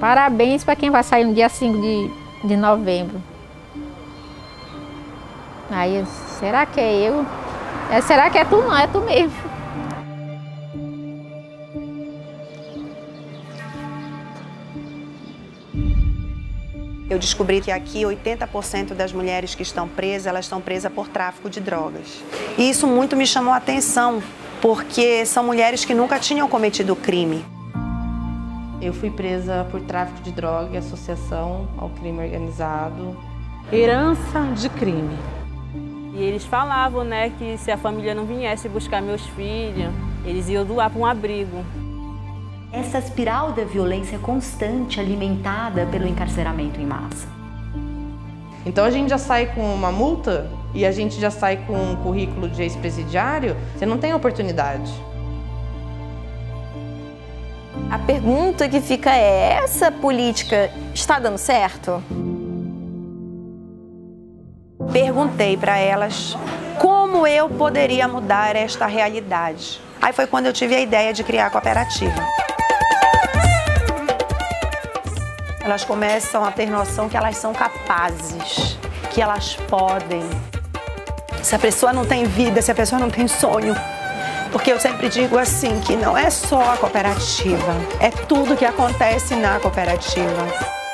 Parabéns para quem vai sair no dia 5 de novembro. Aí, será que é eu? Será que é tu? Não, é tu mesmo. Eu descobri que aqui 80% das mulheres que estão presas, elas estão presas por tráfico de drogas. E isso muito me chamou a atenção, porque são mulheres que nunca tinham cometido crime. Eu fui presa por tráfico de droga e associação ao crime organizado. Herança de crime. E eles falavam, né, que se a família não viesse buscar meus filhos, eles iam doar para um abrigo. Essa espiral da violência constante alimentada pelo encarceramento em massa. Então a gente já sai com uma multa e a gente já sai com um currículo de ex-presidiário, você não tem oportunidade. A pergunta que fica é, essa política está dando certo? Perguntei para elas como eu poderia mudar esta realidade. Aí foi quando eu tive a ideia de criar a cooperativa. Elas começam a ter noção que elas são capazes, que elas podem. Se a pessoa não tem vida, se a pessoa não tem sonho, porque eu sempre digo assim, que não é só a cooperativa, é tudo que acontece na cooperativa.